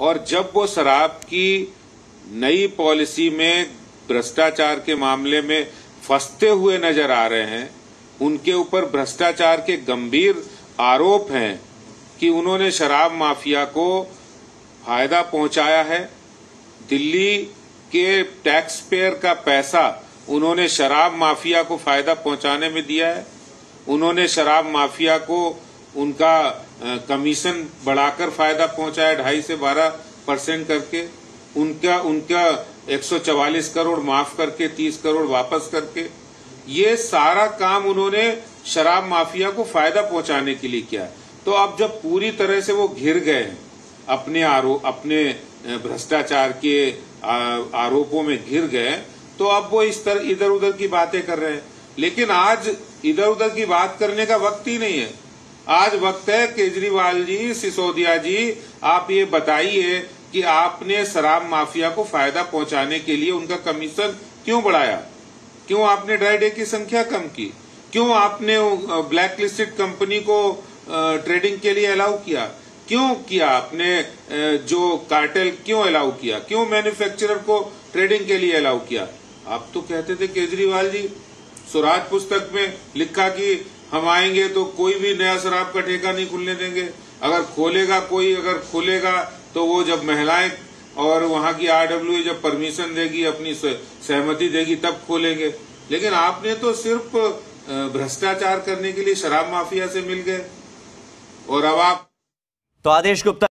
और जब वो शराब की नई पॉलिसी में भ्रष्टाचार के मामले में फंसते हुए नजर आ रहे हैं, उनके ऊपर भ्रष्टाचार के गंभीर आरोप हैं कि उन्होंने शराब माफिया को फायदा पहुंचाया है, दिल्ली के टैक्स पेयर का पैसा उन्होंने शराब माफिया को फायदा पहुंचाने में दिया है, उन्होंने शराब माफिया को उनका कमीशन बढ़ाकर फायदा पहुंचाया 2.5 से 12% करके, उनका 144 करोड़ माफ करके 30 करोड़ वापस करके, ये सारा काम उन्होंने शराब माफिया को फायदा पहुंचाने के लिए किया। तो अब जब पूरी तरह से वो घिर गए हैं अपने भ्रष्टाचार के आरोपों में घिर गए, तो अब वो इस तरह इधर उधर की बातें कर रहे हैं। लेकिन आज इधर उधर की बात करने का वक्त ही नहीं है। आज वक्त है केजरीवाल जी, सिसोदिया जी, आप ये बताइए कि आपने शराब माफिया को फायदा पहुंचाने के लिए उनका कमीशन क्यों बढ़ाया? क्यों आपने ड्राई डे की संख्या कम की? क्यों आपने ब्लैक लिस्टेड कंपनी को ट्रेडिंग के लिए अलाउ किया? क्यों किया आपने जो कार्टेल क्यों अलाउ किया? क्यों मैन्युफैक्चरर को ट्रेडिंग के लिए अलाउ किया? आप तो कहते थे केजरीवाल जी, स्वराज पुस्तक में लिखा कि हम आएंगे तो कोई भी नया शराब का ठेका नहीं खुलने देंगे, अगर खोलेगा कोई, अगर खुलेगा तो वो जब महिलाएं और वहां की आरडब्ल्यूए जब परमिशन देगी, अपनी सहमति देगी, तब खोलेंगे। लेकिन आपने तो सिर्फ भ्रष्टाचार करने के लिए शराब माफिया से मिल गए और अब आप तो आदेश गुप्ता